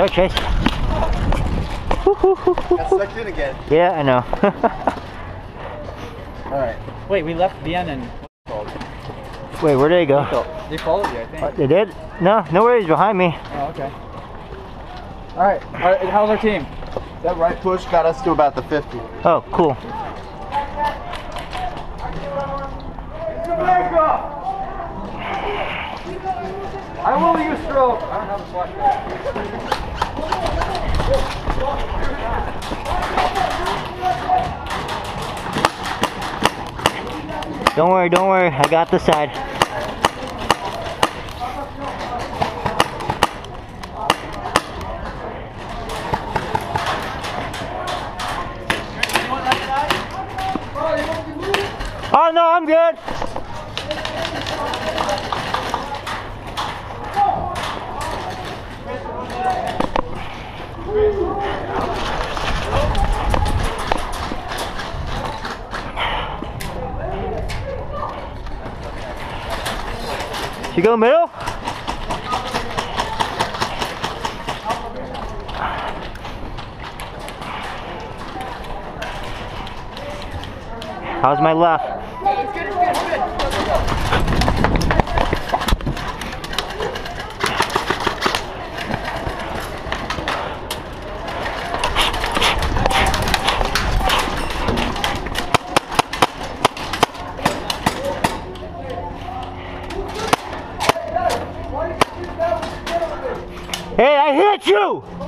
Sorry, Chase. Got sucked in again. Yeah, I know. Alright. Wait, we left Vienna and... Wait, where did they go? They followed you, I think. They did? No, no worries, behind me. Oh, okay. Alright, how's our team? That right push got us to about the 50. Oh, cool. I will use stroke. I don't have a flashlight. Don't worry, I got the side. Oh no, I'm good. You go middle? How's my left? It's good, it's good, it's good. Hey, I hit you!